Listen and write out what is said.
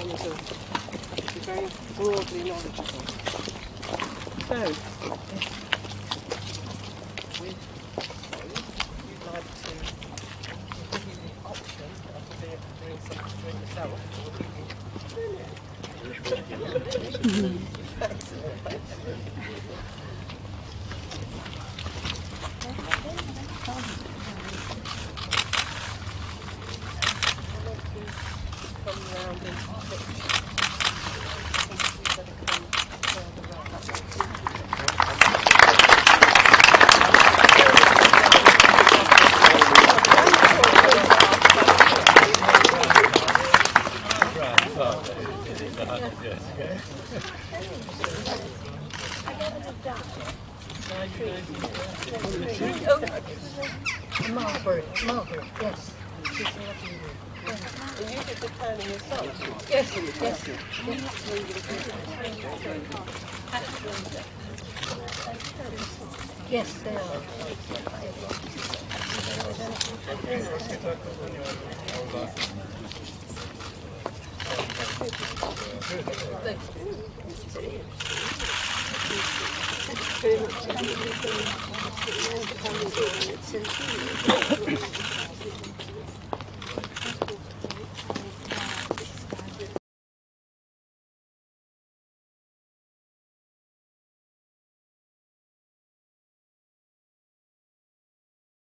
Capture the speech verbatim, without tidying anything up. on the surface. It's very broadly noticeable. So, if we would like to give you the option of being able to bring something to yourself, or you can turn it. Marbury, Marbury, yes. She's lovely. Yes. And you did the turning yourself? Yes, yes. Yes, they are. Thank you.